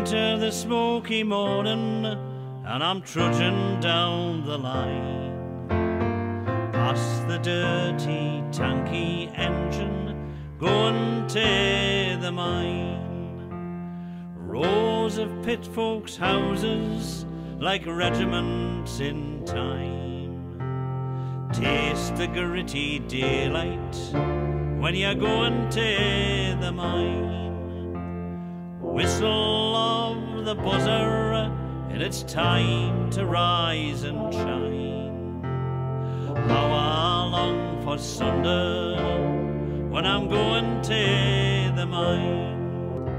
winter this smoky morning, and I'm trudging down the line, past the dirty tanky engine, going to the mine. Rows of pit folks' houses, like regiments in time. Taste the gritty daylight when you're going to the mine. Whistle of the buzzer, and it's time to rise and shine. How I long for Sunday when I'm going to the mine.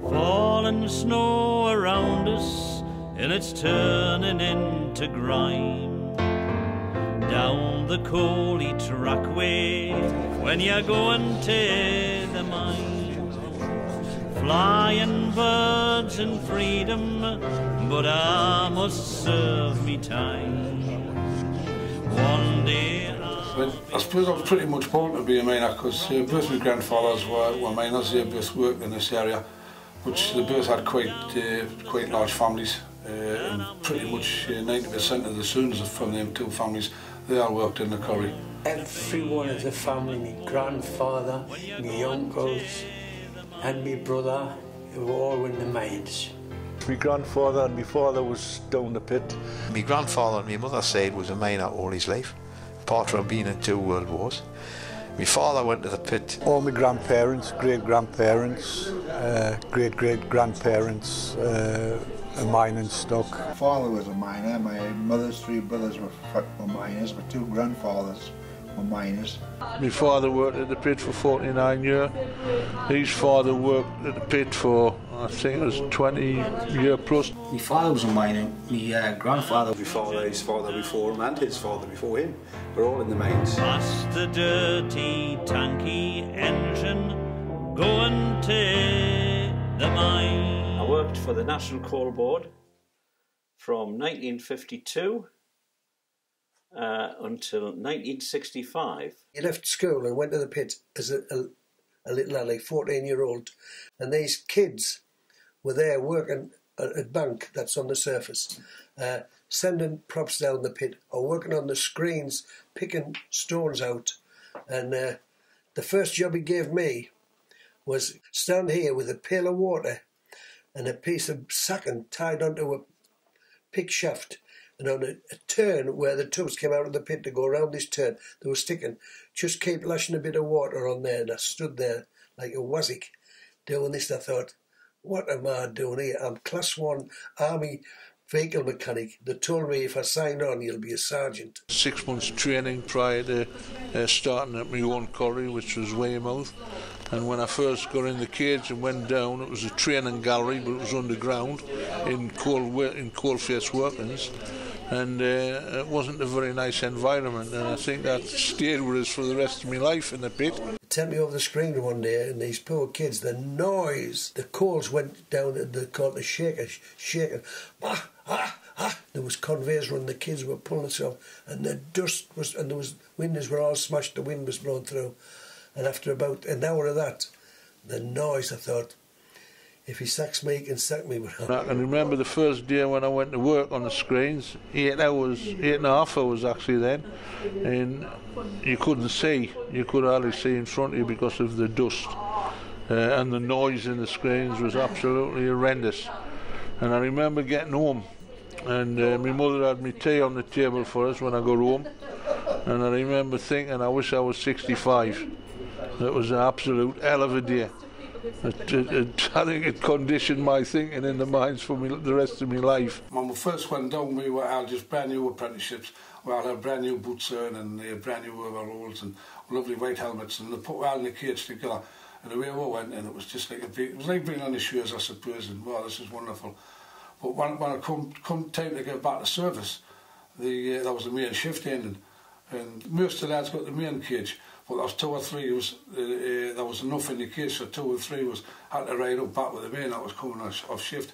Falling snow around us, and it's turning into grime. Down the coaly trackway when you're going to the mine. Flying birds and freedom, but I must serve me time. One day I suppose I was pretty much born to be a miner, because both my grandfathers were miners. They both worked in this area, which they both had quite large families. And pretty much 90% of the sons from them two families, they all worked in the quarry. Everyone in the family, my grandfather, my uncles, and my brother, they were all in the mines. My grandfather and my father was down the pit. My grandfather on my mother's side was a miner all his life, apart from being in 2 world wars. My father went to the pit. All my grandparents, great-grandparents, great-great-grandparents, a mining stock. My father was a miner, my mother's 3 brothers were miners, my 2 grandfathers. Miners. My father worked at the pit for 49 years. His father worked at the pit for, I think it was 20 years plus. My father was a miner. My grandfather, his father before him, and his father before him were all in the mines. Past the dirty tanky engine, going to the mine. I worked for the National Coal Board from 1952. Until 1965. He left school and went to the pit as a little alley, 14-year-old, and these kids were there working at a bank that's on the surface, sending props down the pit or working on the screens, picking stones out. And the first job he gave me was stand here with a pail of water and a piece of sacking tied onto a pick shaft. And on a turn where the tubs came out of the pit to go around this turn, they were sticking. Just keep lashing a bit of water on there, and I stood there like a wazzick doing this. And I thought, what am I doing here? I'm Class 1 Army vehicle mechanic. They told me if I signed on, you'll be a sergeant. 6 months training prior to starting at my own colliery, which was Weymouth. And when I first got in the cage and went down, it was a training gallery, but it was underground in coal-face workings. And it wasn't a very nice environment, and I think that stayed with us for the rest of my life in the pit. They sent me over the screen one day, and these poor kids, the noise, the coals went down, and they called the shaker. Ah, ah, ah. There was conveyors running, the kids were pulling us off, and the dust was, and there was windows were all smashed, the wind was blowing through. And after about an hour of that, the noise, I thought, if he sacks me, he can sack me. I can remember the first day when I went to work on the screens, 8 and a half hours actually then, and you couldn't see, you could hardly see in front of you because of the dust. And the noise in the screens was absolutely horrendous. And I remember getting home, and my mother had my tea on the table for us when I got home, and I remember thinking, I wish I was 65. It was an absolute hell of a day. I think it conditioned my thinking in the mines for the rest of my life. When we first went down, we had just brand new apprenticeships. We all had brand new boots on and brand new overalls and lovely white helmets, and they put us all in the cage together. And away we went, and it was just like it was like being on the shoes, I suppose. And wow, this is wonderful. But when it come time to get back to service, that was the main shift ending, and most of the lads got the main cage. But there was 2 or 3 was there was enough in the case, so 2 or 3 was had to ride up back with the main that was coming off shift.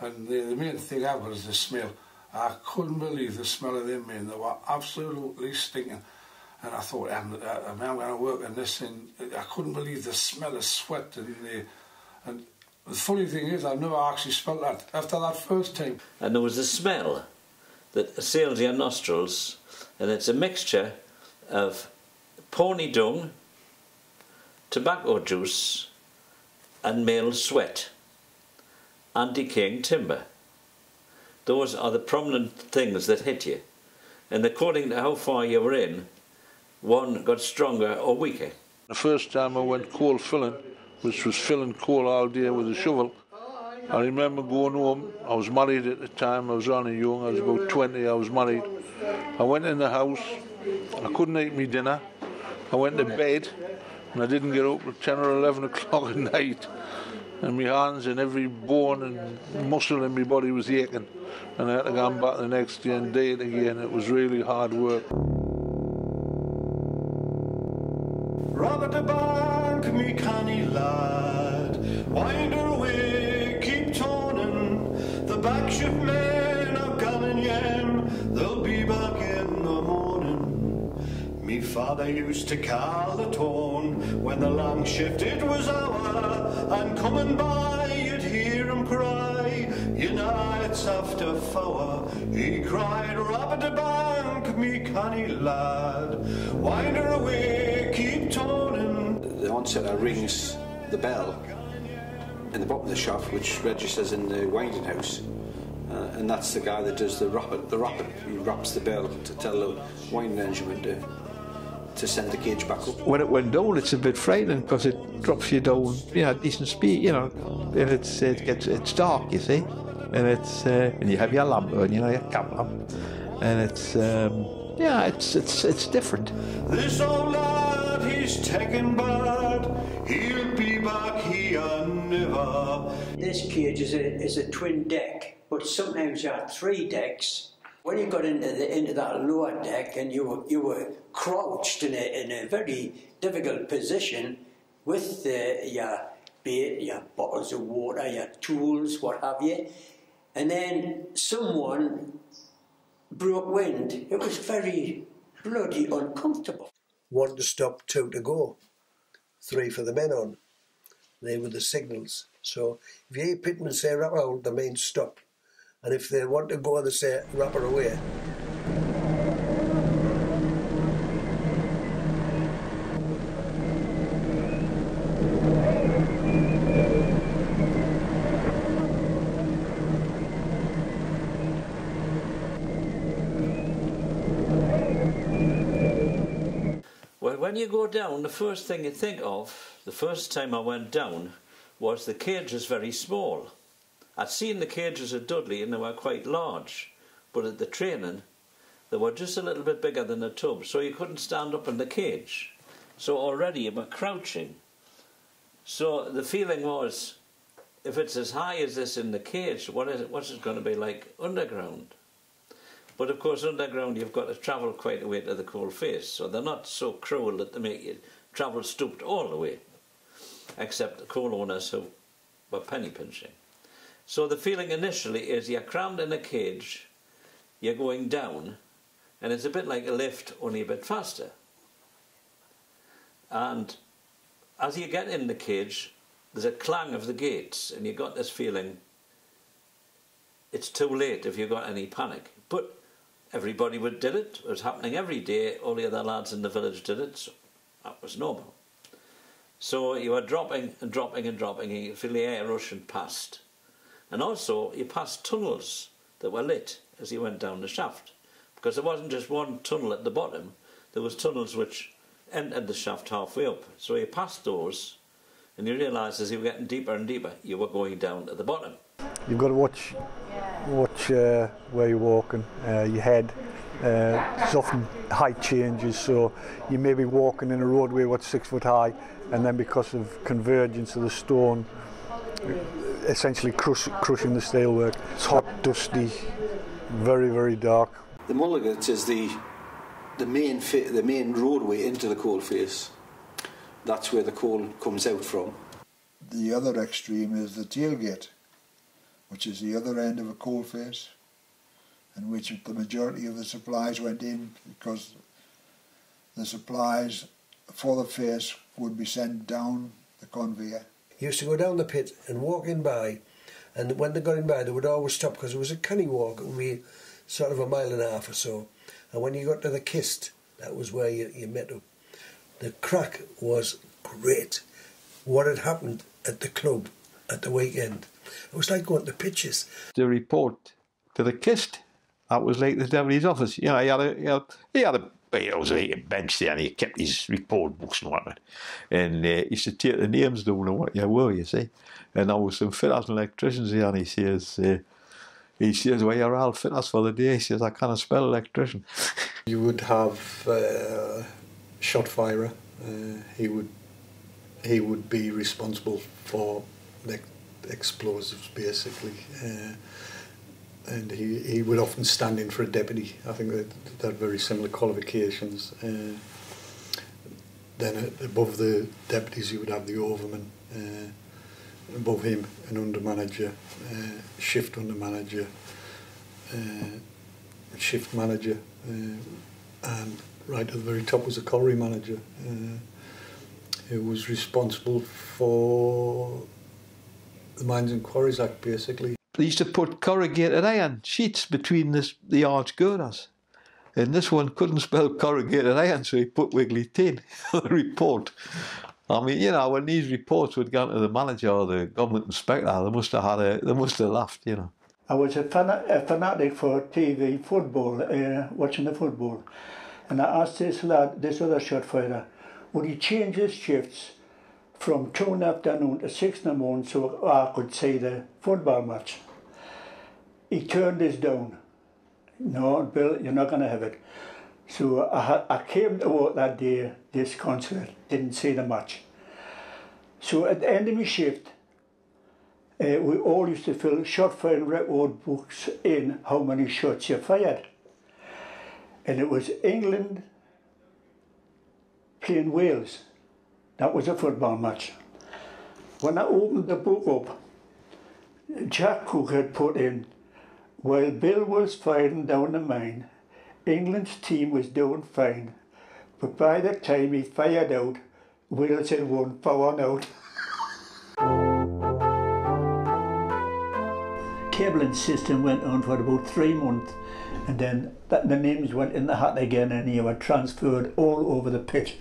And the main thing happened was the smell. I couldn't believe the smell of them men. They were absolutely stinking. And I thought, I'm going to work in this thing. I couldn't believe the smell of sweat and The funny thing is, I've never actually smelt that after that first time. And there was the smell that assails your nostrils, and it's a mixture of pony dung, tobacco juice, and male sweat, and decaying timber. Those are the prominent things that hit you. And according to how far you were in, one got stronger or weaker. The first time I went coal filling, which was filling coal all day with a shovel, I remember going home. I was married at the time, I was only young, I was about 20, I was married. I went in the house, I couldn't eat my dinner, I went to bed, and I didn't get up till 10 or 11 o'clock at night. And my hands and every bone and muscle in my body was aching. And I had to go back the next day and day it again. It was really hard work. Robert the Bank, me canny lad, wind away, keep toning. The back shift men are gone yen, they'll be back in the morning. Me father used to call the tone when the long shift it was our. And coming by, you'd hear him cry, you know it's after four. He cried, Robert the Bank, me canny lad, wind her away, keep toning. The onsetter rings the bell in the bottom of the shaft, which registers in the winding house, and that's the guy that does the roppet. He raps the bell to tell the winding engine to send the gauge back up. When it went down, it's a bit frightening because it drops you down, you know, at decent speed, you know, and it's dark, you see, and it's and you have your lamp on, you know, your camp lamp, and it's yeah, it's different. This old lad, he's taken bad. He'll be back here never. This cage is a twin deck, but sometimes you have three decks. When you got into that lower deck and you were crouched in a very difficult position with your bait, your bottles of water, your tools, what have you, and then someone broke wind. It was very bloody uncomfortable. One to stop, two to go, three for the men on. They were the signals. So if you hear pitmen say "wrap out," they mean stop. And if they want to go, they say, wrap her away. Well, when you go down, the first thing you think of, the first time I went down, was the cage is very small. I'd seen the cages at Dudley and they were quite large, but at the training they were just a little bit bigger than a tub, so you couldn't stand up in the cage. So already you were crouching. So the feeling was, if it's as high as this in the cage, what's it going to be like underground? But of course underground you've got to travel quite a way to the coal face, so they're not so cruel that they make you travel stooped all the way, except the coal owners who were penny pinching. So the feeling initially is you're crammed in a cage, you're going down, and it's a bit like a lift, only a bit faster. And as you get in the cage, there's a clang of the gates, and you've got this feeling it's too late if you've got any panic. But everybody did it. It was happening every day. All the other lads in the village did it, so that was normal. So you were dropping and dropping and dropping, and you feel the air rushing past. And also, you passed tunnels that were lit as you went down the shaft, because there wasn't just one tunnel at the bottom. There was tunnels which entered the shaft halfway up. So you passed those, and you realised as you were getting deeper and deeper, you were going down to the bottom. You've got to watch where you're walking, your head. There's often height changes, so you may be walking in a roadway what's 6 foot high, and then because of convergence of the stone, essentially crushing the steelwork. It's hot, dusty, very, very dark. The mulligans is the main roadway into the coal face. That's where the coal comes out from. The other extreme is the tailgate, which is the other end of a coal face, in which the majority of the supplies went in, because the supplies for the face would be sent down the conveyor. He used to go down the pit and walk in by, and when they got in by they would always stop, because it was a canny walk, it would be sort of a mile and a half or so, and when you got to the kist, that was where you met up. The crack was great. What had happened at the club at the weekend, it was like going to pitches. The report to the kist, that was like the devil in his office. You know, he was like a bench there, and he kept his report books and whatnot. And he used to take the names down and what you were, you see. And there was some fitters and electricians here, and he says, well, you're all fitters for the day. He says, I can't spell electrician. You would have shot firer. He would be responsible for the explosives, basically. And he would often stand in for a deputy. I think they had very similar qualifications. Then above the deputies, you would have the overman. Above him, an under-manager, shift under-manager, shift manager. And right at the very top was a colliery manager, who was responsible for the Mines and Quarries Act, basically. They used to put corrugated iron sheets between the yards girders, and this one couldn't spell corrugated iron, so he put wiggly tin on the report. I mean, you know, when these reports would go to the manager or the government inspector, they must have laughed, you know. I was a fanatic for TV football, watching the football, and I asked this lad, this other shot fighter, would he change his shifts from 2 in the afternoon to 6 in the morning so I could see the football match. He turned this down. No, Bill, you're not going to have it. So I came to work that day, disconsolate, didn't see the match. So at the end of my shift, we all used to fill shot firing record books in how many shots you fired. And it was England playing Wales. That was a football match. When I opened the book up, Jack Cook had put in, while Bill was firing down the mine, England's team was doing fine, but by the time he fired out, Wales had won 4-1 out. Cabling system went on for about 3 months, and then the names went in the hat again, and you were transferred all over the pitch.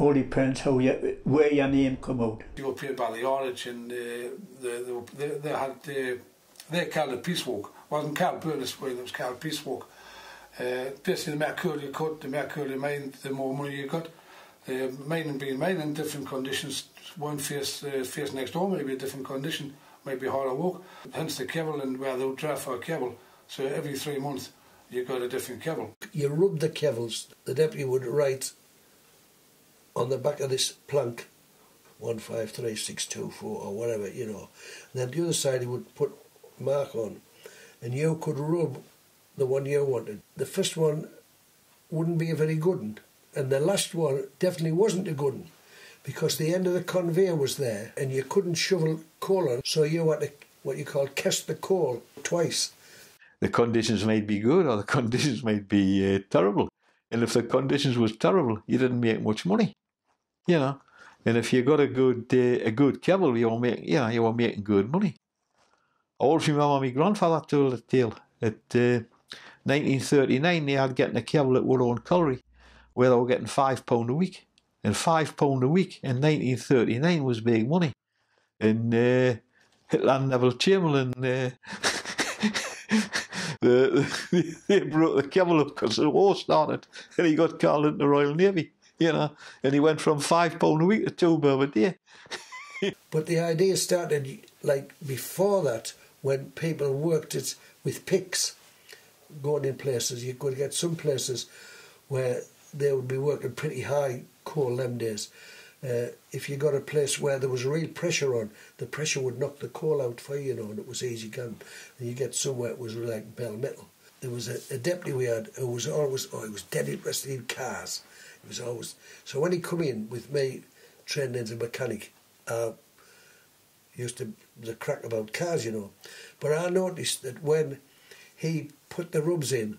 All depends how where your name come out. You were played by the Orange, and they had their called a peace walk. It wasn't called Burnless Way, it was called peace walk. Basically, the more coal you cut, the more coal you mined, the more money you got. Mining being mining, different conditions. One face next door may be a different condition, maybe harder work. Hence the kebble, and where they would drive for a kebble. So every 3 months you got a different kebble. You rubbed the kebbles. The deputy would write on the back of this plank, 153624 or whatever, you know. And then the other side he would put mark on, and you could rub the one you wanted. The first one wouldn't be a very good one, and the last one definitely wasn't a good one, because the end of the conveyor was there, and you couldn't shovel coal on, so you had to, what you call, cast the coal twice. The conditions might be good, or the conditions might be terrible. And if the conditions was terrible, you didn't make much money, you know. And if you got a good kebble, you were making good money. I always remember my grandfather told the tale. At 1939, they had getting a kebble at Woodhorn Colliery, where they were getting £5 a week. And £5 a week in 1939 was big money. And Neville Chamberlain, they brought the kebble up because the war started, and he got called into the Royal Navy, you know, and he went from £5 a week to £2 a day. But the idea started like before that, when people worked it with picks, going in places. You could get some places where they would be working pretty high coal them days. If you got a place where there was real pressure on, the pressure would knock the coal out for you, you know, and it was easy going. And you get somewhere it was like bell metal. There was a deputy we had who was always, oh, he was dead interested in cars. He was always, so when he come in with me, trained as a mechanic, used to the crack about cars, you know. But I noticed that when he put the rubs in,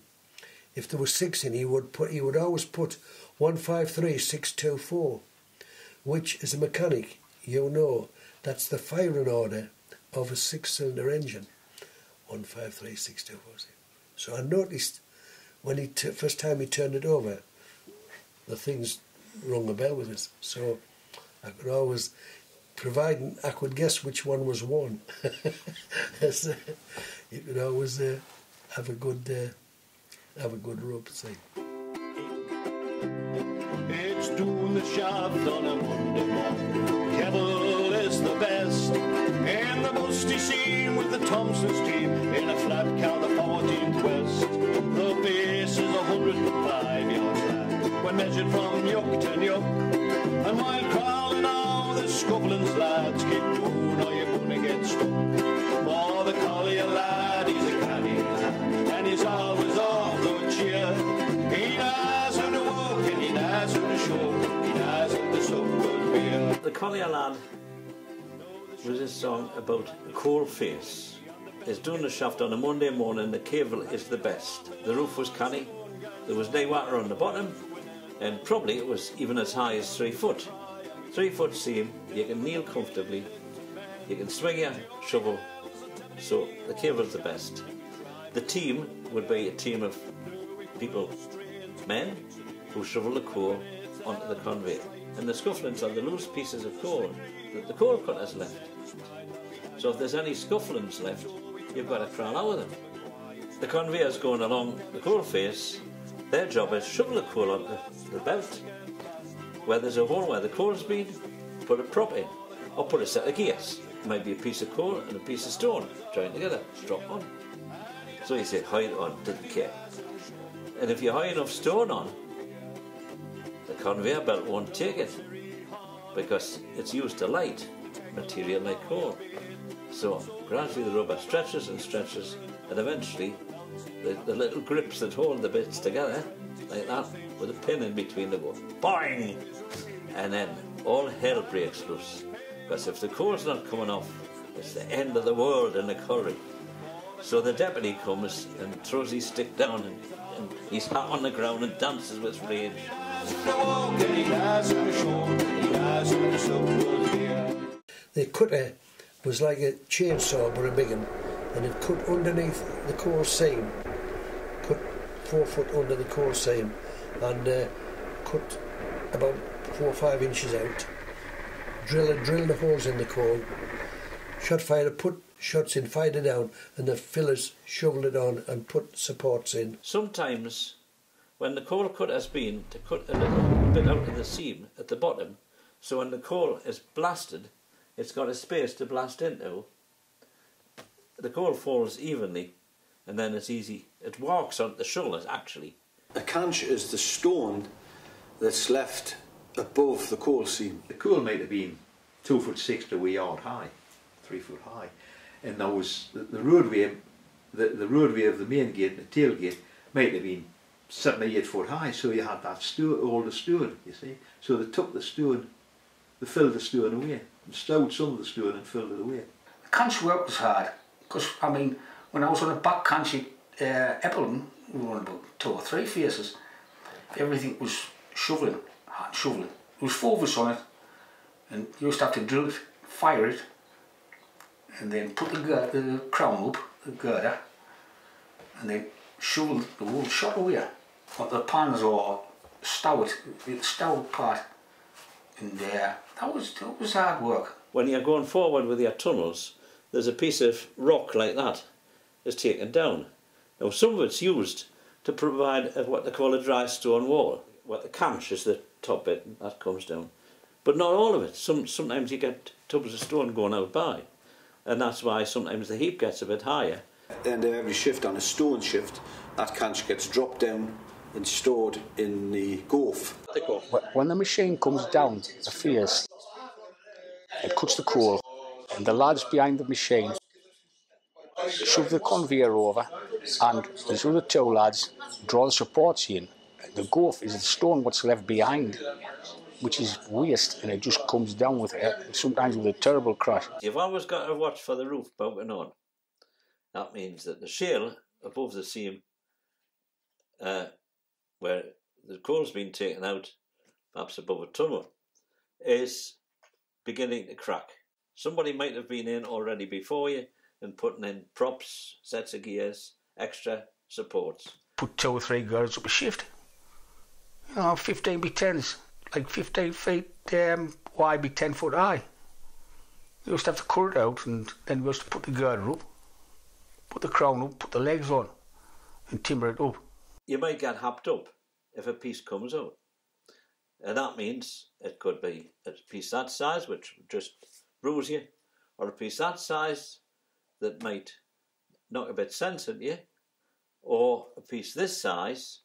if there was 6 in, he would always put 153624. Which, as a mechanic, you know That's the firing order of a six-cylinder engine, 1536246. So I noticed when he first time he turned it over, the things rung a bell with us. So I could always, providing I could guess which one was one, so you could always have a good rope thing. It's doing the shaft on a Monday morning. Kevil is the best, and the most he's seen with the Thompson's team in a flat cow, the 14th West. The base is 105 yards high when measured from yoke to yoke, and while prowling out the Scotland's lads keep going, or you're going to get stuck. For the collier lad, he's a canny lad, and he's always off the cheer. He knows how to walk and he knows how to show. He knows how to soak. The Collier Lad was a song about coal face. It's doing the shaft on a Monday morning, the cable is the best. The roof was canny, there was no water on the bottom, and probably it was even as high as 3 foot. 3 foot seam, you can kneel comfortably, you can swing your shovel, so the cable's the best. The team would be a team of people, men, who shovel the coal onto the conveyor. And the scufflings are the loose pieces of coal that the coal cutters left. So if there's any scufflings left, you've got to crawl out of them. The conveyor's going along the coal face, their job is shovel the coal onto the belt, where there's a hole where the coal's been, put a prop in, or put a set of gears. It might be a piece of coal and a piece of stone joined together, drop on. So you say, hide on, didn't care. And if you high enough stone on, conveyor belt won't take it because it's used to light material like coal. So gradually the rubber stretches and stretches, and eventually the little grips that hold the bits together, like that, with a pin in between, they go boing! And then all hell breaks loose, because if the coal's not coming off, it's the end of the world in a curry. So the deputy comes and throws his stick down and he's hat on the ground and dances with rage. The cutter was like a chainsaw but a big one, and it cut underneath the coal seam, cut 4 foot under the coal seam, and cut about 4 or 5 inches out. Drilled the holes in the coal, shot fired, put shots in, fired it down, and the fillers shoveled it on and put supports in. Sometimes, when the coal cut has been to cut a little bit out of the seam at the bottom, so when the coal is blasted, it's got a space to blast into. The coal falls evenly, and then it's easy. It walks on the shoulders, actually. A canch is the stone that's left above the coal seam. The coal might have been 2 foot 6 to a yard high, 3 foot high, and there was the roadway of the main gate, the tailgate, might have been 7 or 8 foot high, so you had that stone, all the stone, you see. So they took the stone, they filled the stone away, and stowed some of the stone and filled it away. The canch work was hard, because, I mean, when I was on the back canch at Eppleton, we were on about 2 or 3 faces, everything was shovelling, hand shovelling. There was 4 of us on it, and you used to have to drill it, fire it, and then put the crown up, the girder, and then shovel the whole shot away on the pans or stout, the stout part in there. That was hard work. When you're going forward with your tunnels, there's a piece of rock like that is taken down. Now some of it's used to provide what they call a dry stone wall. What the canch is the top bit, and that comes down. But not all of it. Sometimes you get tubs of stone going out by, and that's why sometimes the heap gets a bit higher. At the end of every shift, on a stone shift, that canch gets dropped down and stored in the gulf. When the machine comes down the face, it cuts the coal, and the lads behind the machine shove the conveyor over, and these other 2 lads draw the supports in. The gulf is the stone what's left behind, which is waste, and it just comes down with it, sometimes with a terrible crash. You've always got to watch for the roof bolting on. That means that the shale above the seam, where the coal's been taken out, perhaps above a tunnel, is beginning to crack. Somebody might have been in already before you and putting in props, sets of gears, extra supports. Put 2 or 3 girls up a shift. You know, 15 by 10s, like 15 feet wide by 10 foot high. You used to have to cut it out and then you used to put the girder up, put the crown up, put the legs on and timber it up. You might get happed up if a piece comes out. And that means it could be a piece that size, which just bruise you, or a piece that size that might knock a bit sense at you, or a piece this size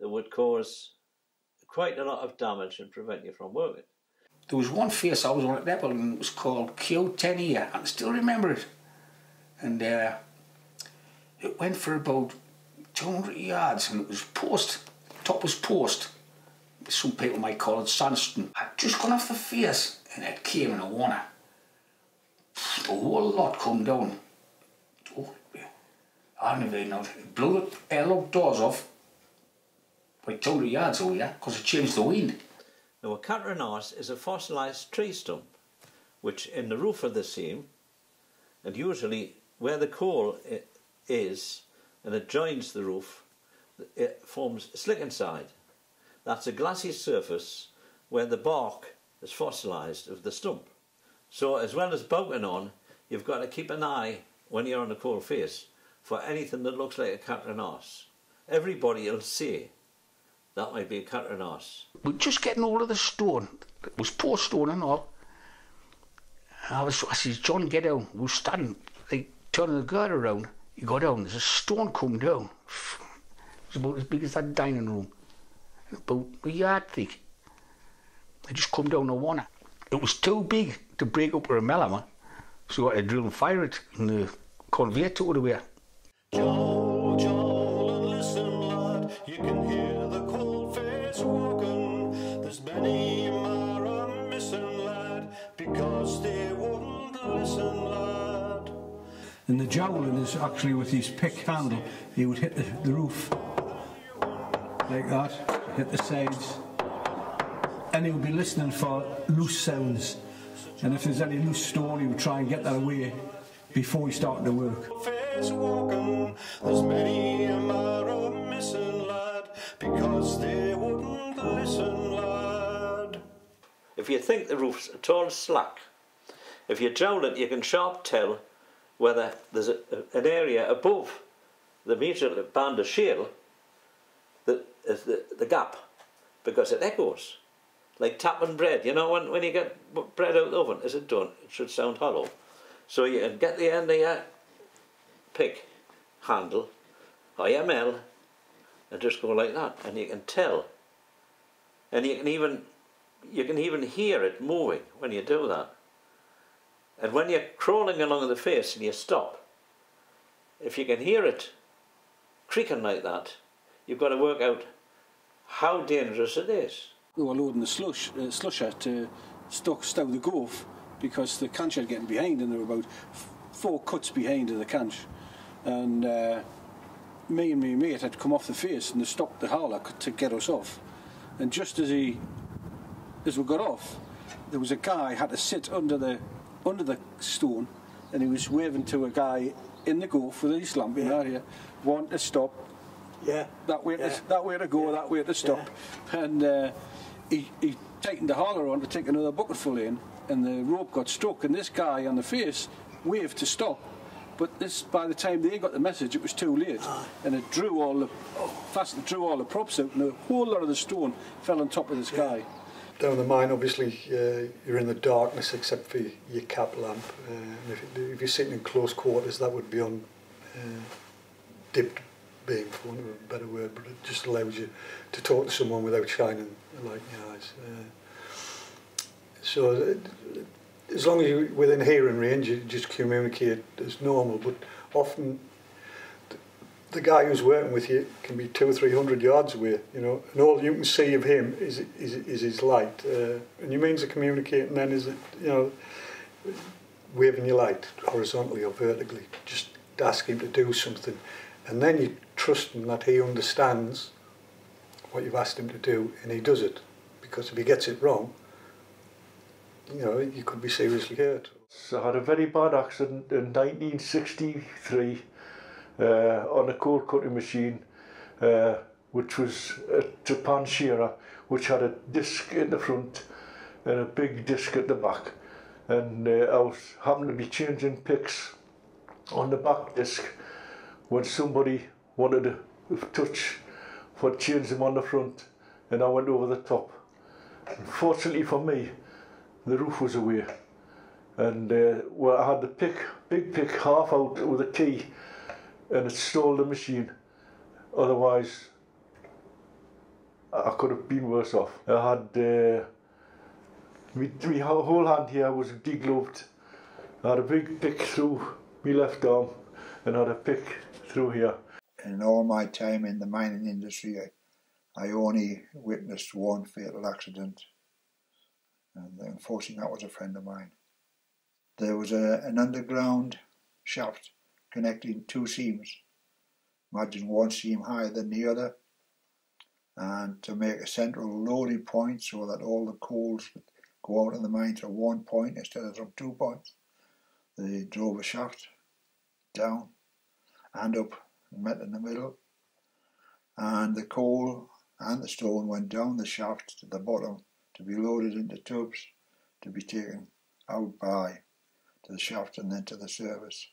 that would cause quite a lot of damage and prevent you from working. There was one face I was on at Eppleton, and it was called Kiotenia. I can still remember it. And it went for about 200 yards and it was post. Top was post. Some people might call it sandstone. I'd just gone off the face and it came in a warner. The whole lot come down. Oh, I never even know. It blew the airlock doors off by 200 yards over here because it changed the wind. Now a catronarse is a fossilised tree stump which in the roof of the seam and usually where the coal is and it joins the roof it forms a slick inside. That's a glassy surface where the bark is fossilised of the stump. So as well as bolting on, you've got to keep an eye when you're on a coal face for anything that looks like a catronarse. Everybody will see that might be a catronarse. We're just getting all of the stone. It was poor stone and all. And I says, John, get down. We're standing, like turning the girder around. You go down, there's a stone coming down. It's about as big as that dining room. About a yard thick. I just come down the water. It was too big to break up with a melon, so I had to drill and fire it, and the conveyor took it away. Jowl, jowl, and listen, lad, you can hear the coal face walking. There's many more I'm missing, lad, because they wouldn't listen, lad. And the jowling is actually with his pick handle, he would hit the roof like that. Hit the sides, and he would be listening for loose sounds, and if there's any loose stone he would try and get that away before he started to work. There's many a marrow missing, lad, because they wouldn't listen, lad. If you think the roof's at all slack, if you jowl it you can sharp tell whether there's an area above the metre band of shale is the gap, because it echoes like tapping bread. You know, when you get bread out of the oven, is it done? It should sound hollow. So you can get the end of your pick handle or your mill and just go like that, and you can tell, and you can even hear it moving when you do that. And when you're crawling along the face and you stop, if you can hear it creaking like that, you've got to work out how dangerous it is. We were loading the slusher to stow the gove because the canch had getting behind, and there were about 4 cuts behind of the canch. And me and my mate had come off the face and they stopped the howler to get us off. And just as we got off, there was a guy had to sit under the stone, and he was waving to a guy in the gove with his lamp in that area, want to stop. Yeah, that way to go, that way to stop. Yeah. And he tightened the hauler on to take another bucket full in, and the rope got stuck, and this guy on the face waved to stop. But this, by the time they got the message, it was too late, and it drew all the props out, and a whole lot of the stone fell on top of this guy. Down the mine, obviously, you're in the darkness except for your cap lamp. And if you're sitting in close quarters, that would be on dipped. Being, for want of a better word, but it just allows you to talk to someone without shining a light in your eyes. So as long as you're within hearing range, you just communicate as normal, but often the guy who's working with you can be 200 or 300 yards away, you know, and all you can see of him is his light. And your means of communicating then is, you know, waving your light horizontally or vertically, just ask him to do something. And then you trust him that he understands what you've asked him to do and he does it. Because if he gets it wrong, you know, you could be seriously hurt. So I had a very bad accident in 1963 on a coal cutting machine, which was a Japan Shearer, which had a disc in the front and a big disc at the back. And I was having to be changing picks on the back disc when somebody wanted to touch for change them on the front, and I went over the top. Fortunately for me, the roof was away, and well, I had the big pick half out with a key, and it stalled the machine. Otherwise, I could have been worse off. I had my whole hand here was degloved. I had a big pick through my left arm, and I had a pick through here. In all my time in the mining industry, I only witnessed one fatal accident, and unfortunately that was a friend of mine. There was an underground shaft connecting two seams. Imagine one seam higher than the other, and to make a central loading point so that all the coals would go out of the mine to one point instead of from 2 points, they drove a shaft down and up and met in the middle, and the coal and the stone went down the shaft to the bottom to be loaded into tubs to be taken out by to the shaft and then to the surface.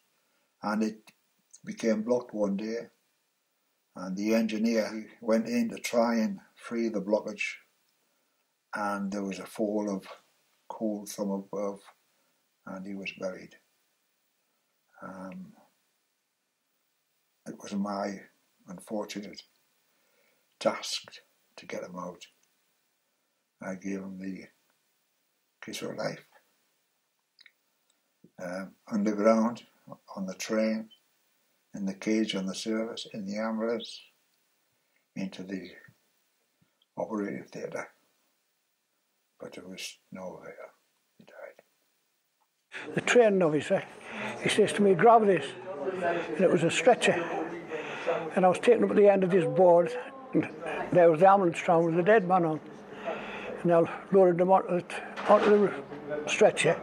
And it became blocked one day, and the engineer went in to try and free the blockage, and there was a fall of coal from above and he was buried. It was my unfortunate task to get him out. I gave him the kiss of life. Underground, on the train, in the cage on the service, in the ambulance, into the operative theatre. But there was no avail. He died. The train officer, he says to me, "Grab this." And it was a stretcher. And I was taken up at the end of this board, and there was the ambulance train with the dead man on. And I loaded him onto the stretcher,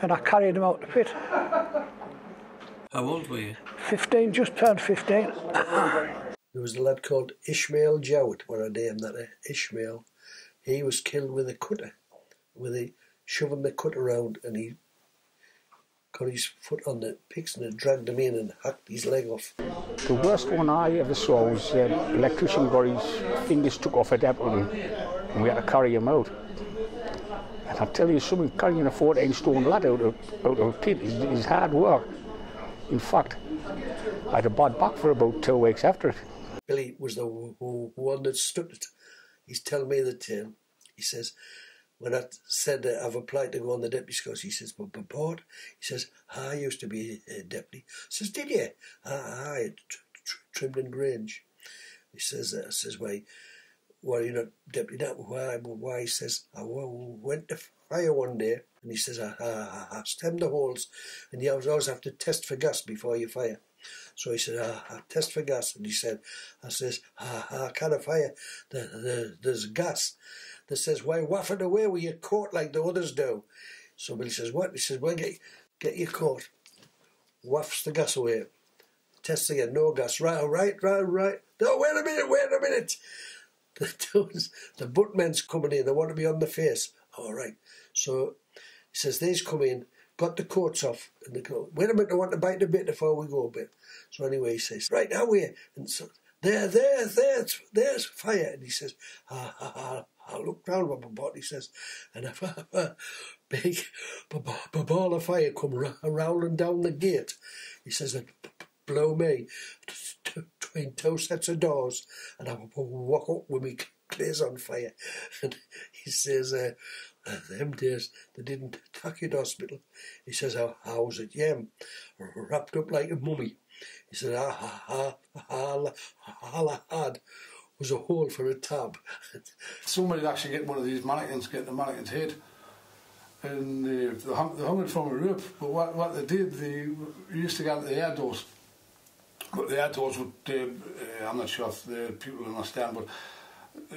and I carried him out the pit. How old were you? 15, just turned 15. There was a lad called Ishmael Jowett, when I named that Ishmael. He was killed with a cutter, with a shoving the cutter around, and he got his foot on the picks and it dragged him in and hacked his leg off. The worst one I ever saw was the electrician got his fingers took off at Eppleton, and we had to carry him out. And I tell you, someone carrying a 14-stone lad out of a pit is hard work. In fact, I had a bad back for about 2 weeks after it. Billy was the one that stood it. He's telling me the tale. He says, when I said I've applied to go on the deputy's course, he says, "But board," he says, "I used to be a deputy." I says, "Did you?" "I Trimdon Grange." He says, "I says, why are you not deputy now?" Why? He says, "I went to fire one day," and he says, "I stemmed the holes, and you always have to test for gas before you fire." So he said, "I test for gas," and he said, I can't fire. There's gas." That says, "Why waff it away with your coat like the others do?" Somebody says, "What?" He says, "Well, get your coat." Wafts the gas away. Tests again, no gas. Right. "No, wait a minute. The buttmen's coming in. They want to be on the face." "All right." So he says, "These come in, got the coats off, and they go, 'Wait a minute, I want to bite the bit before we go a bit.'" So anyway, he says, "Right now we're," and so, there's fire. And he says, I looked round what my body says, and a big ball of fire come rolling down the gate. He says, "It blew me between two sets of doors, and I walk up with me clothes on fire." And he says, "Them days they didn't take you to hospital." He says, "I was at Yem, wrapped up like a mummy." He said, all I had was a hole for a tab. Somebody would actually get one of these mannequins, get the mannequin's head, and they hung it from a rope. But what they did, they used to get at the air doors. But the air doors would, I'm not sure if the people understand, but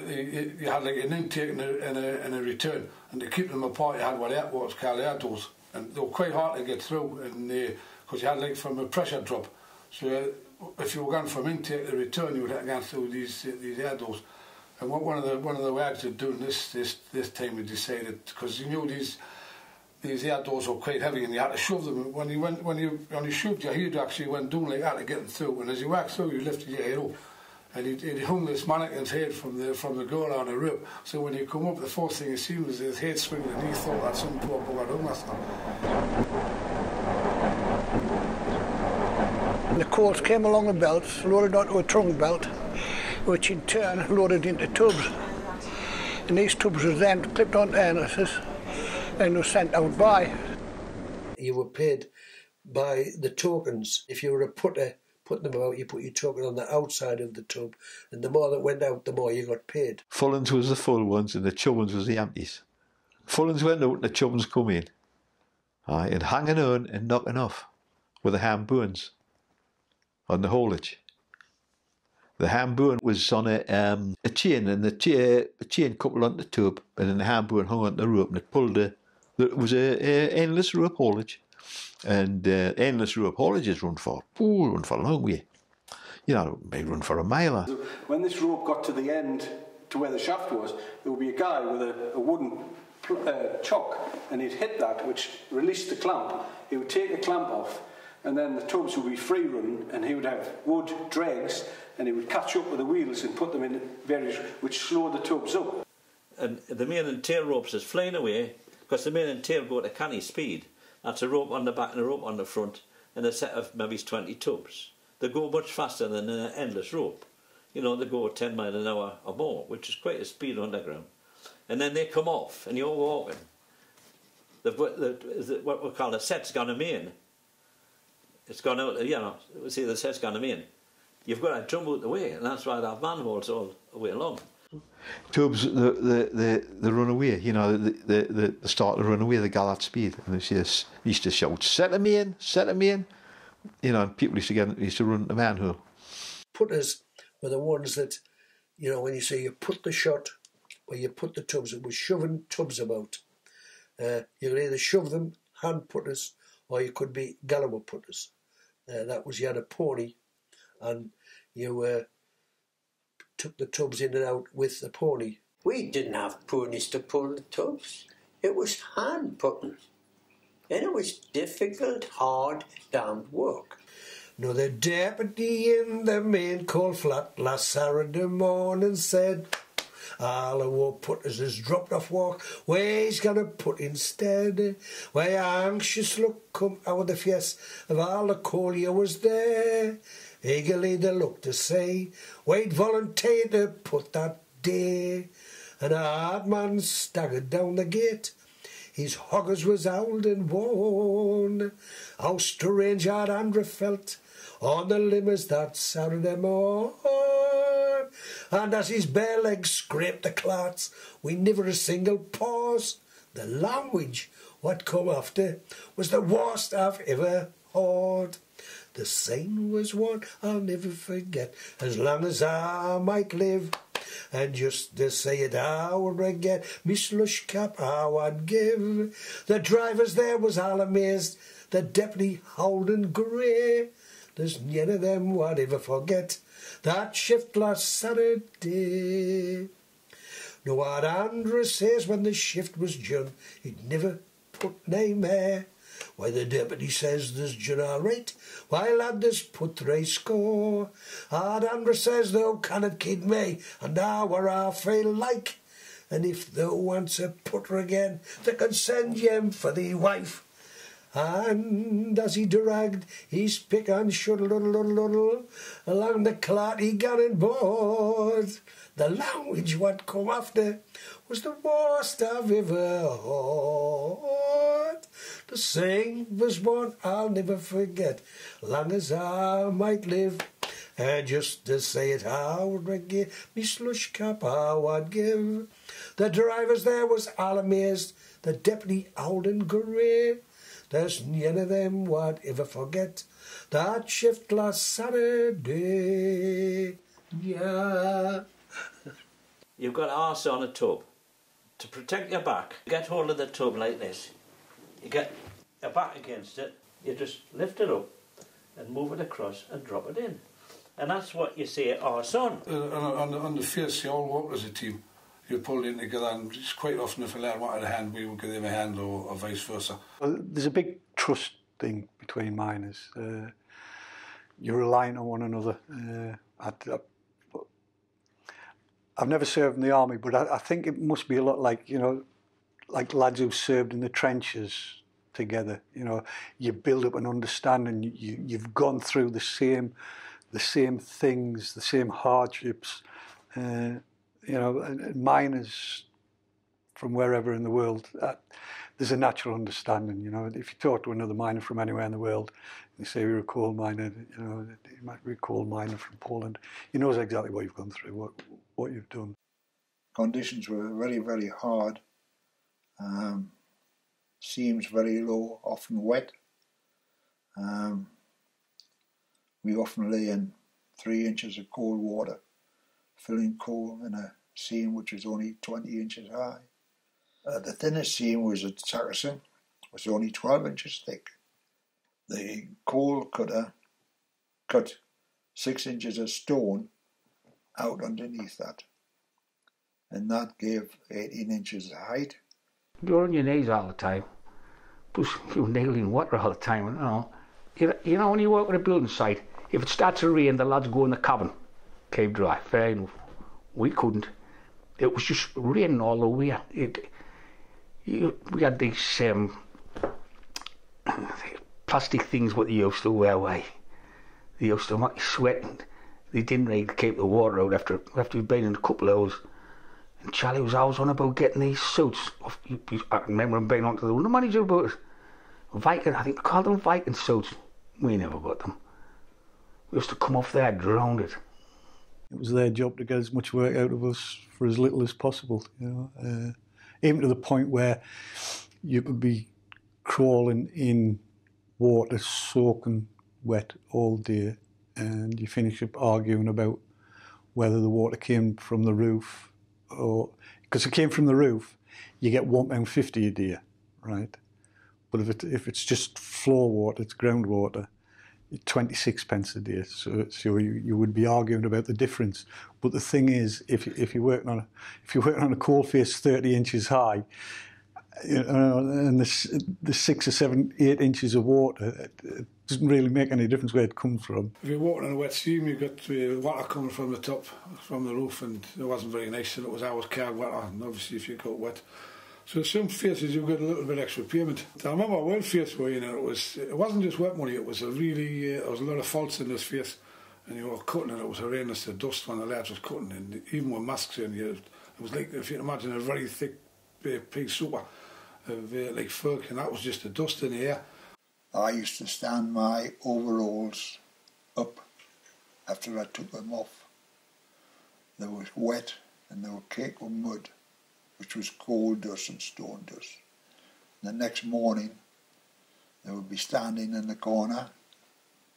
you had like an intake and a return. And to keep them apart, you had what was called air doors. and they were quite hard to get through, and because you had like from a pressure drop, so if you were going from intake to return, you would have gone through these air doors. And one of the wags of doing this time, we decided, because you knew these air doors were quite heavy, and you had to shove them. When you shoved, your head actually went down like that to get them through. And as you whacked through, you lifted your head up, and he hung this mannequin's head from the girl on a rope. So when you come up, the first thing you see was his head swinging, and he thought that some poor boy had hung herself. The coals came along the belts, loaded onto a trunk belt, which in turn loaded into tubs, and these tubs were then clipped onto harnesses and were sent out by. You were paid by the tokens. If you were a putter, put them out, you put your token on the outside of the tub, and the more that went out, the more you got paid. Full uns was the full ones, and the chum uns was the empties. Full uns went out and the chum uns come in. Aye, and hanging on and knocking off with the ham boons on the haulage. The ham boon was on a chain, and the chain coupled on the tube, and then the ham boon hung on the rope, and it pulled it was a endless rope haulage, and endless rope haulages run for a long way. You know, it may run for a mile. When this rope got to the end, to where the shaft was, there would be a guy with a wooden chock, and he'd hit that, which released the clamp. He would take the clamp off, and then the tubs would be free running, and he would have wood dregs, and he would catch up with the wheels and put them in various, which slowed the tubs up. And the mane and tail ropes is flying away, because the mane and tail go at a canny speed. That's a rope on the back and a rope on the front, and a set of maybe 20 tubs. They go much faster than an endless rope. You know, they go 10 miles an hour or more, which is quite a speed underground. And then they come off, and you're walking. They've got what we call a set's gone a mane. It's gone out, you know, see the set's gone a mane. You've got to jump out the way, and that's why they have manholes all the way along. Tubs, they run away, you know, they start to run away, they go that speed. And they used to shout, set a mane, you know, and people used to run the manhole. Putters were the ones that, you know, when you say you put the shot or you put the tubs, it was shoving tubs about. You could either shove them, hand putters, or you could be galloper putters. That was, you had a pony, and you took the tubs in and out with the pony. We didn't have ponies to pull the tubs. It was hand putting, and it was difficult, hard, damned work. Now the deputy in the main coal flat last Saturday morning said, all the war putters has dropped off work. Where's gonna put instead? Why anxious look come out of the face of all the collier was there. Eagerly they look to say, we'd volunteer to put that day. And a hard man staggered down the gate. His hoggers was old and worn. How strange our Andrew felt on the limbers that Saturday morn. And as his bare legs scraped the clots, we never a single pause. The language what come after was the worst I've ever heard. The sign was one I'll never forget as long as I might live. And just to say it, I would regret me slush cap I would give. The drivers there was all amazed, the deputy howled and grey. There's none of them would ever forget that shift last Saturday. Now what Andrew says when the shift was done, he'd never put name there. Why the deputy says there's done all right, why lad there's put 3 score. Hard Andrew says thou cannot kid me, and I were I feel like. And if thou wants a putter again, they can send him for thee wife. And as he dragged his pick and shuttle along the clot he got on board. The language what come after was the worst I've ever heard. The saying was one I'll never forget, long as I might live. And just to say it, I would regret me slush cap I would give. The drivers there was all amazed, the deputy old and grey. There's none of them would ever forget that shift last Saturday. Yeah. You've got arse on a tub. To protect your back, you get hold of the tub like this. You get your back against it, you just lift it up and move it across and drop it in. And that's what you see at our son. On the face, they all walked as a team. You pulled in together, and it's quite often if a lad wanted a hand, we would give him a hand, or vice versa. Well, there's a big trust thing between miners. You're reliant on one another. I've never served in the army, but I think it must be a lot like, you know, like lads who've served in the trenches together. You know, you build up an understanding. You've gone through the same things, the same hardships. You know, and miners from wherever in the world, there's a natural understanding. You know, if you talk to another miner from anywhere in the world, and you say you're a coal miner, you know, you might be a coal miner from Poland, he knows exactly what you've gone through, what you've done. Conditions were very, very hard. Seams very low, often wet. We often lay in 3 inches of cold water, filling coal in a seam which was only 20 inches high. The thinnest seam was at Saracen, was only 12 inches thick. The coal cutter cut 6 inches of stone out underneath that, and that gave 18 inches of height. You're on your knees all the time, you're nailing water all the time, you know. You know, when you work on a building site, if it starts to rain, the lads go in the cabin. Came dry, fair enough. We couldn't. It was just raining all the way. We had these plastic things what they used to wear away. They used to make you sweat, and they didn't really keep the water out after we'd been in a couple of hours. And Charlie was always on about getting these suits. I remember him being on to the under manager about it. Viking, I think they called them Viking suits. We never got them. We used to come off there drowned. It was their job to get as much work out of us for as little as possible, you know. Even to the point where you could be crawling in water, soaking wet all day, and you finish up arguing about whether the water came from the roof or... Because it came from the roof, you get £1.50 a day, right? But if it's just floor water, it's groundwater, 26p a day, so you would be arguing about the difference. But the thing is, if you're working on a coal face 30 inches high, you know, and the 6 or 7, 8 inches of water, it doesn't really make any difference where it comes from. If you're walking on a wet seam, you've got water coming from the top, from the roof, and it wasn't very nice, and it was always cold water, and obviously if you got wet. So some faces you've got a little bit extra payment. I remember one face where, you know, it wasn't just wet money, it was a really, there was a lot of faults in this face, and you were cutting and it was horrendous, the dust when the lads was cutting, and even with masks in, it was like, if you can imagine, a very thick pig super of like furk, and that was just the dust in the air. I used to stand my overalls up after I took them off. They were wet and they were caked with mud, which was coal dust and stone dust. And the next morning, they would be standing in the corner,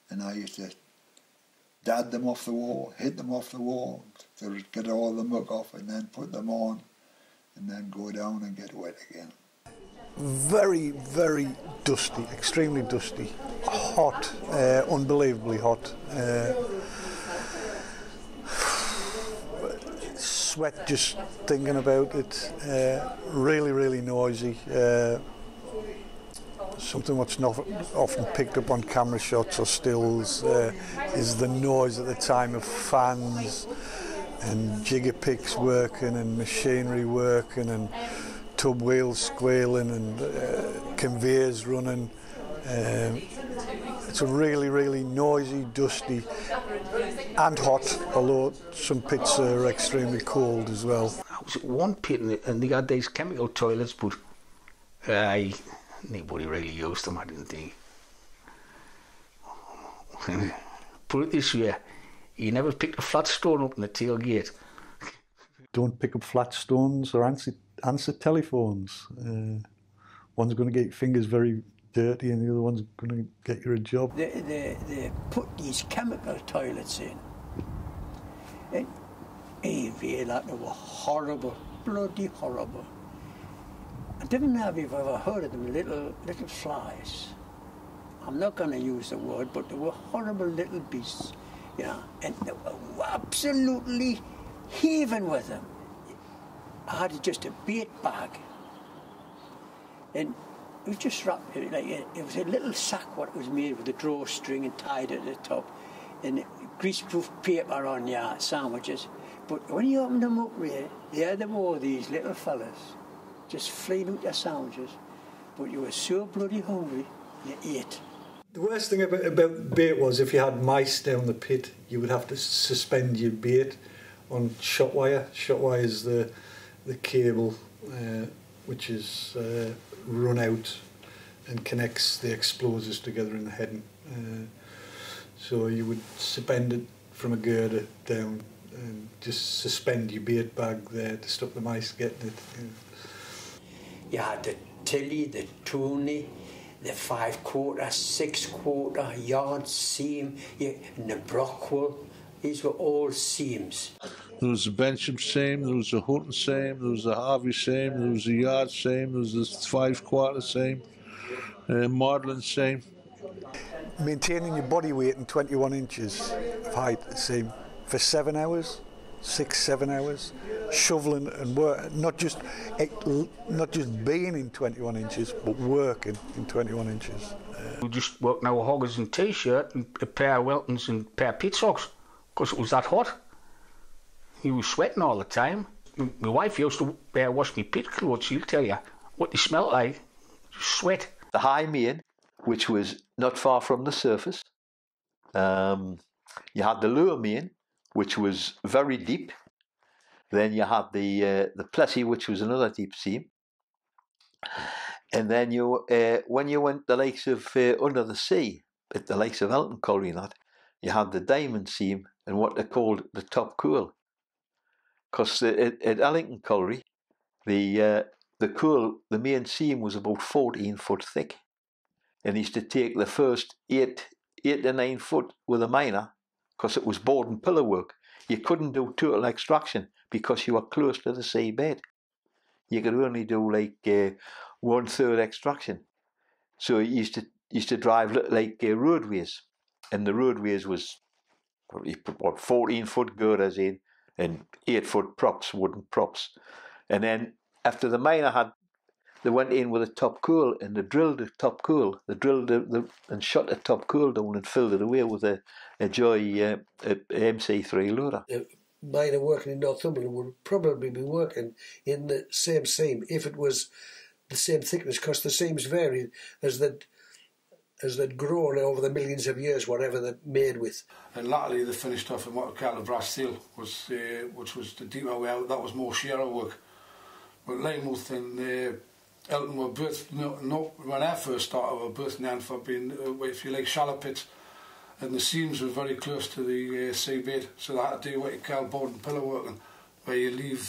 and I used to dad them off the wall, hit them off the wall, to get all the muck off, and then put them on, and then go down and get wet again. Very, very dusty, extremely dusty, hot, unbelievably hot. Sweat just thinking about it, really, really noisy, something what's not often picked up on camera shots or stills is the noise at the time of fans and jigger picks working and machinery working and tub wheels squealing and conveyors running. It's a really, really noisy, dusty and hot, although some pits are extremely cold as well. I was at one pit and they had these chemical toilets, but nobody really used them, I didn't think. Put it this way, you never picked a flat stone up in the tailgate. Don't pick up flat stones or answer telephones. One's going to get your fingers very dirty and the other one's going to get you a job. They put these chemical toilets in, and I feel like they were horrible, bloody horrible. I don't know if you've ever heard of them, little flies. I'm not going to use the word, but they were horrible little beasts, you know, and they were absolutely heaving with them. I had just a bait bag, and it was just wrapped, like, it was a little sack what it was made with a drawstring and tied at the top, and greaseproof paper on your sandwiches. But when you opened them up, really, there were these little fellas just fleeing out your sandwiches, but you were so bloody hungry, you ate. The worst thing about bait was if you had mice down the pit, you would have to suspend your bait on shot wire. Shot wire is the cable which is run out and connects the explosives together in the heading. So you would suspend it from a girder down and just suspend your bait bag there to stop the mice getting it. You had the tilly, the toonie, the 5/4, 6/4, yard seam, and the brockwell. These were all seams. There was a Bensham seam, there was a Hutton seam, there was a Harvey seam, there was a yard seam, there was a 5/4 seam, a Magdalen seam. Maintaining your body weight in 21 inches of height seam for 7 hours, 6, 7 hours, shoveling and work, not just being in 21 inches, but working in 21 inches. We just worked in our hoggers and t-shirt and a pair of Wiltons and a pair of pit socks, because it was that hot. He was sweating all the time. My wife used to wash me pit clothes, she'll tell you what they smelled like, just sweat. The high main, which was not far from the surface. You had the lower main, which was very deep. Then you had the Plessy, which was another deep seam. And then you, when you went the lakes of under the sea, at the lakes of Ellington Colliery and that, you had the diamond seam and what they called the top cool. Because at Ellington Colliery, the cool, the main seam was about 14 foot thick. And he used to take the first 8 to 9 foot with a miner, because it was board and pillar work. You couldn't do total extraction because you were close to the seabed. You could only do like 1/3 extraction. So you used to drive like roadways, and the roadways was probably 14-foot girders in and 8-foot props, wooden props. And then after the miner had, they went in with a top cool and they drilled the top cool. They drilled and shot the top cool down and filled it away with a Joy MC3 loader. A miner working in Northumberland would probably be working in the same seam if it was the same thickness, because the seams varied as they'd grown over the millions of years, whatever they'd made with. And latterly they finished off in what we call a brass seal, which was the deeper way out. That was more shearer work. But Weymouth and Elton were both, when I first started, were both known for being, if you like, shallow pits, and the seams were very close to the seabed, so they had to do what you call board and pillar working, where you leave,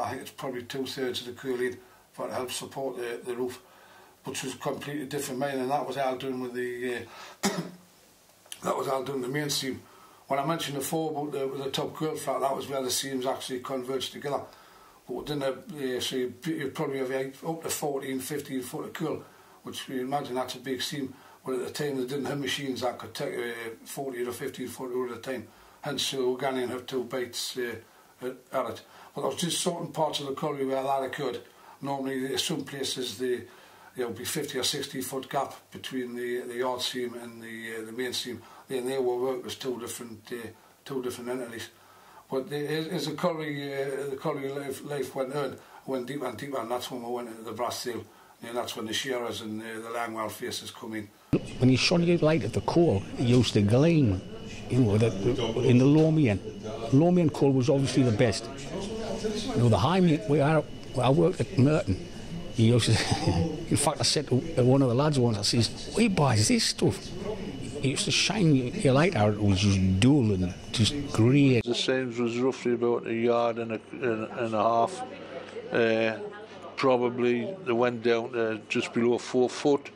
I think it's probably 2/3 of the coal in for to help support the roof, which was a completely different mine, and that was all done with the, that was all done the main seam. When I mentioned before about the top coal flat, that was where the seams actually converged together. But then, so you'd probably have up to 14, 15 foot of coal, which you imagine that's a big seam. But at the time, they didn't have machines that could take 40 or 15 foot over the time. Hence, so we're going to have 2 bites at it. But there was just certain parts of the colliery where that occurred. Normally, some places there would be 50 or 60 foot gap between the yard seam and the main seam. Then they were worked as two different entities. But as the colliery life went on, went deeper and deeper, and that's when we went into the brass seal. And that's when the shearers and the Langwell faces come in. When you shone your light at the coal, it used to gleam, you know, in the Lomian. Lomian coal was obviously the best. You know, the high main, where I worked at Merton, he used to, in fact, I said to one of the lads once, I says, "We buy this stuff." It used to shine your light out, it was just dull and just grey. The seams was roughly about a yard and a half. Probably they went down to just below 4 foot.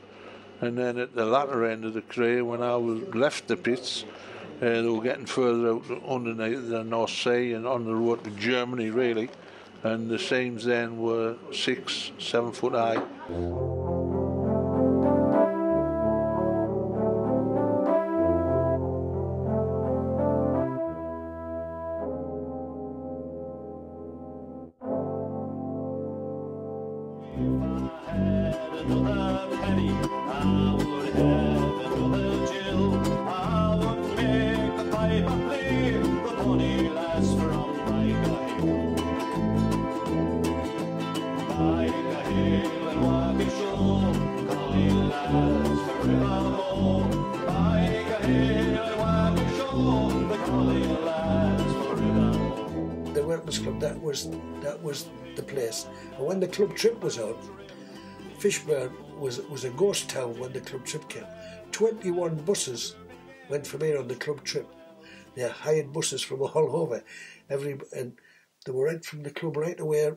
And then at the latter end of the cray, when I left the pits, they were getting further out underneath the North Sea and on the road to Germany, really. and the seams then were 6-7 foot high. The Workmen's Club, that was the place. And when the club trip was on, Fishburne was a ghost town when the club trip came. 21 buses went from here on the club trip. They hired buses from all over. And they were out from the club right away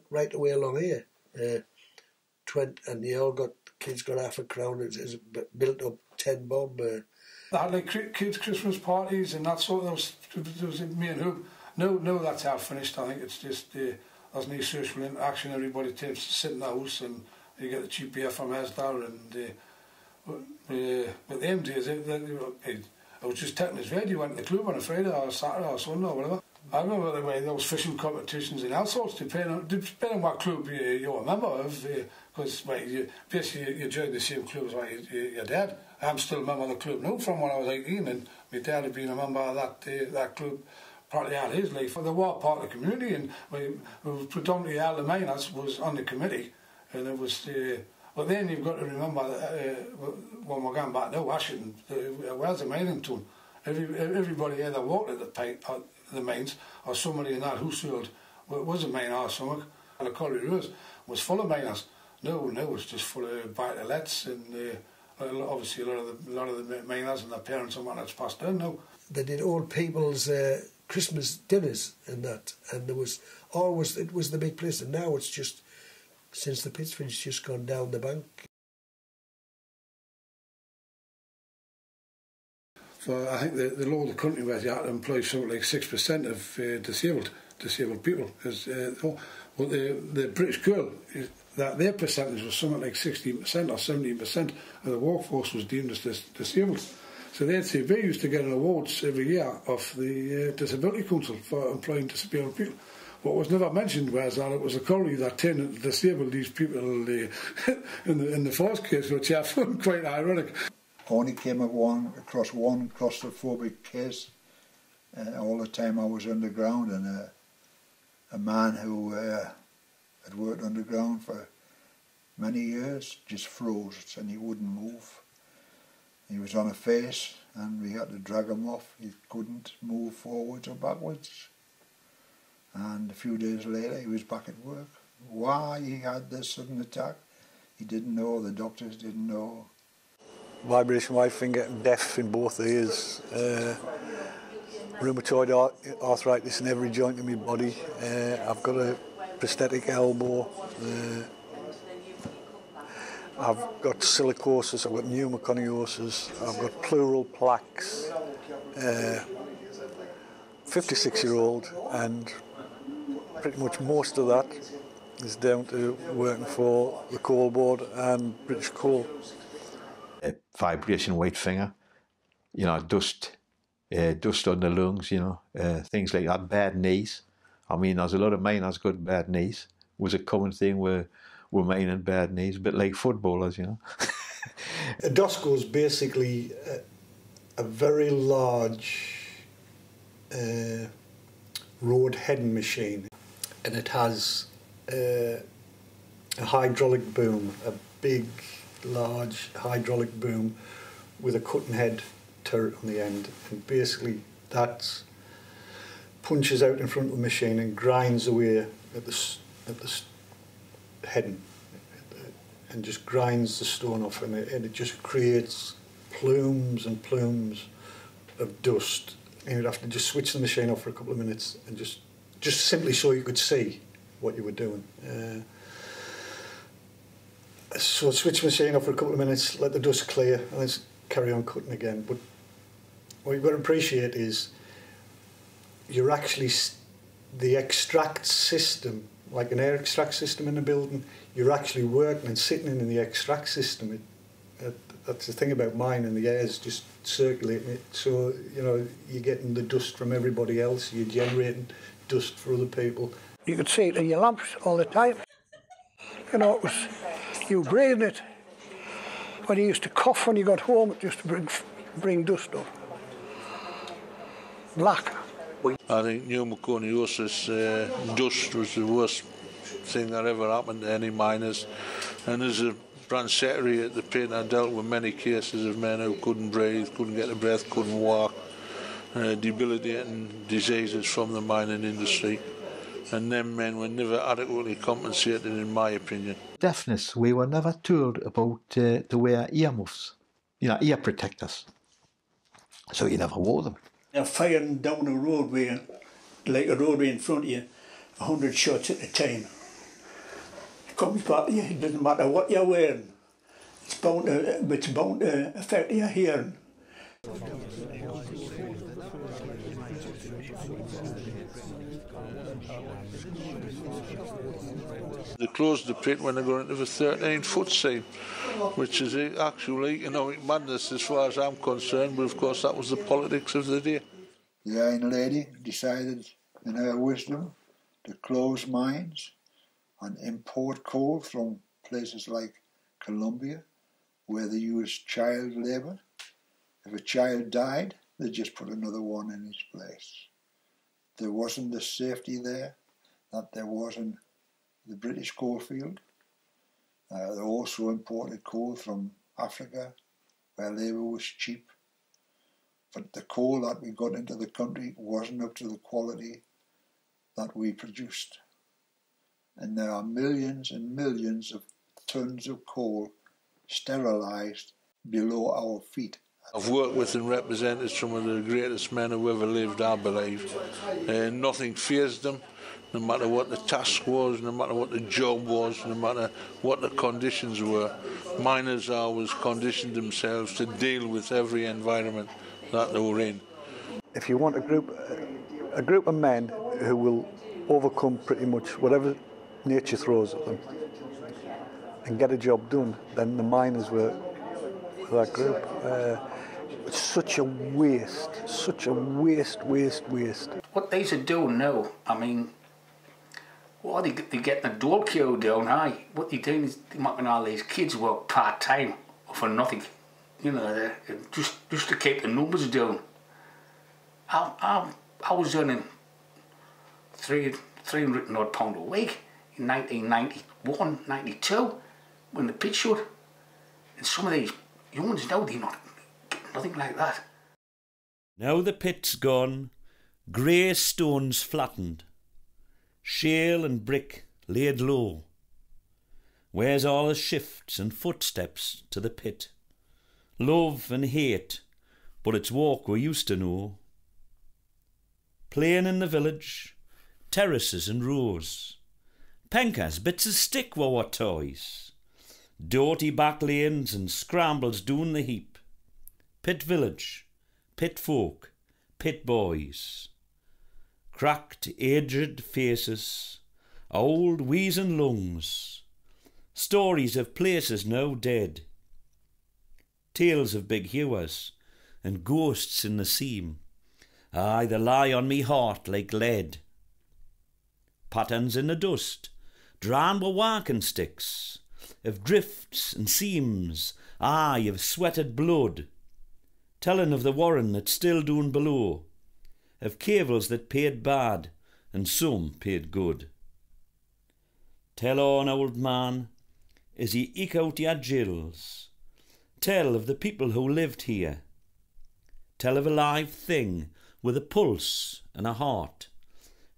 along here. And they all got, kids got half a crown, it's built up 10 bob. They had like kids' Christmas parties and that sort of stuff. There was me and who. No, that's how it finished. I think it's just there's no social interaction. Everybody tends to sit in the house and you get the cheap beer from Asda. And but them days, I was just taking his ready. You went to the club on a Friday or a Saturday or Sunday or whatever. I remember the way there was fishing competitions and all sorts, depending on what club you're a member of. Because basically you joined the same club as your dad. I'm still a member of the club now from when I was 18, and my dad had been a member of that club partly out of his life. They were part of the community, and we predominantly out of the miners was on the committee, and it was. But then you've got to remember that when we're going back now, Ashington, where's the mining town? Everybody either walked at the pipe, or the mines, or somebody in that household was a miner or something. The colliery was full of miners. No, it's just full of bite-to-lets and obviously a lot of the miners and their parents and what that's passed down now. They did old people's Christmas dinners and that, and there was always, it was the big place, and now it's just, since the Pittsfield's just gone down the bank. So I think the law of the country was you had to employ something like 6% of disabled people. But the British Girl, that their percentage was something like 16% or 17% of the workforce was deemed as disabled. So the NCB used to get an awards every year of the Disability Council for employing disabled people. What was never mentioned was that it was a colliery that tended to disable these people in the force case, which I found quite ironic. Only came at one claustrophobic case. All the time I was underground, and a man who had worked underground for many years just froze and he wouldn't move. He was on a face and we had to drag him off. He couldn't move forwards or backwards. And a few days later he was back at work. Why he had this sudden attack, he didn't know, the doctors didn't know. Vibration right finger, deaf in both ears, rheumatoid arthritis in every joint in my body. I've got a prosthetic elbow. I've got silicosis, I've got pneumoconiosis, I've got pleural plaques. 56-year-old, and pretty much most of that is down to working for the Coal Board and British Coal. Vibration white finger, you know, dust on the lungs, you know, things like that, bad knees. I mean, there's a lot of miners got bad knees. It was a common thing where we're mining bad knees, a bit like footballers, you know. Dosco is basically a very large road heading machine, and it has a hydraulic boom, a big, large hydraulic boom with a cutting head turret on the end, and basically that punches out in front of the machine and grinds away at the heading, and just grinds the stone off, and it just creates plumes and plumes of dust. And you'd have to just switch the machine off for a couple of minutes, and just simply so you could see what you were doing. So switch the machine off for a couple of minutes, let the dust clear, and then carry on cutting again. But what you've got to appreciate is you're actually the extract system like an air extract system in a building, you're actually working and sitting in the extract system. That's the thing about mine, and the air is just circulating it. So, you know, you're getting the dust from everybody else, you're generating dust for other people. You could see it in your lamps all the time. You know, it was, you were breathing it. When you used to cough when you got home, it used to bring dust up. Black. I think pneumoconiosis, dust was the worst thing that ever happened to any miners. And as a branch secretary at the pit, I dealt with many cases of men who couldn't breathe, couldn't get a breath, couldn't walk, debilitating diseases from the mining industry. And them men were never adequately compensated, in my opinion. Deafness, we were never told about to wear earmuffs, you know, ear protectors. So you never wore them. They're firing down a roadway, like a roadway in front of you, 100 shots at a time. It comes back to you, it doesn't matter what you're wearing. It's bound to affect your hearing. They closed the pit when they got into the 13-foot seam, which is actual economic madness as far as I'm concerned, but of course that was the politics of the day. The Iron Lady decided in her wisdom to close mines and import coal from places like Colombia, where they used child labour. If a child died, they just put another one in his place. There wasn't the safety there that there was in the British coalfield. They also imported coal from Africa, where labour was cheap. But the coal that we got into the country wasn't up to the quality that we produced. And there are millions and millions of tons of coal sterilised below our feet. I've worked with and represented some of the greatest men who ever lived, I believe. Nothing fazed them, no matter what the task was, no matter what the job was, no matter what the conditions were. Miners always conditioned themselves to deal with every environment that they were in. If you want a group of men who will overcome pretty much whatever nature throws at them and get a job done, then the miners were that group. It's such a waste. What they should do now, I mean, what are they getting the door queue down high? What they're doing is they're making all these kids work part-time for nothing, you know, just to keep the numbers down. I was earning £300 odd a week in 1991, 92, when the pit shut, and some of these humans now, they're not nothing like that. Now the pit's gone, grey stones flattened, shale and brick laid low. Where's all the shifts and footsteps to the pit? Love and hate, but it's walk we used to know. Plain in the village, terraces and rows. Penkers, bits of stick were what toys. Dirty back lanes and scrambles down the heap. Pit village, pit folk, pit boys. Cracked, aged faces, old wheezing lungs. Stories of places now dead. Tales of big hewers and ghosts in the seam. Aye, they lie on me heart like lead. Patterns in the dust, drowned with walking sticks. Of drifts and seams, aye, of sweated blood, telling of the warren that's still down below, of cavils that paid bad and some paid good. Tell on, old man, as ye eke out your gills, tell of the people who lived here, tell of a live thing with a pulse and a heart,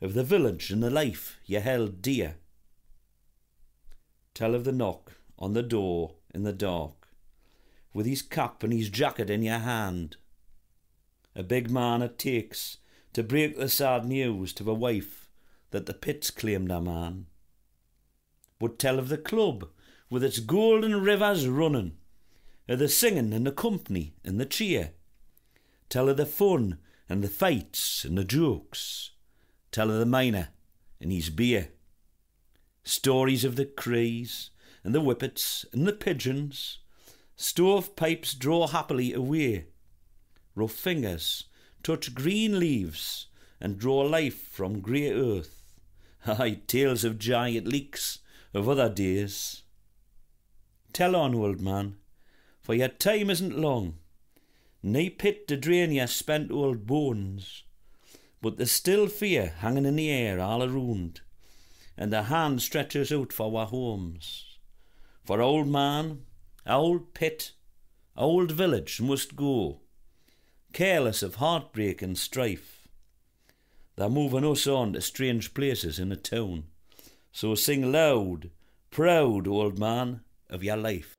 of the village and the life ye held dear. Tell of the knock on the door in the dark, with his cap and his jacket in your hand. A big man it takes to break the sad news to the wife that the pit's claimed a man. But tell of the club with its golden rivers running, of the singing and the company and the cheer. Tell of the fun and the fights and the jokes. Tell of the miner and his beer. stories of the Crees and the Whippets and the Pigeons. Stovepipes draw happily away. Rough fingers touch green leaves and draw life from grey earth. Aye, tales of giant leaks of other days. Tell on, old man, for your time isn't long. Nae pit to drain your spent old bones, but there's still fear hanging in the air all around, and the hand stretches out for our homes. For old man, old pit, old village must go, careless of heartbreak and strife. They're moving us on to strange places in a town, so sing loud, proud, old man, of your life.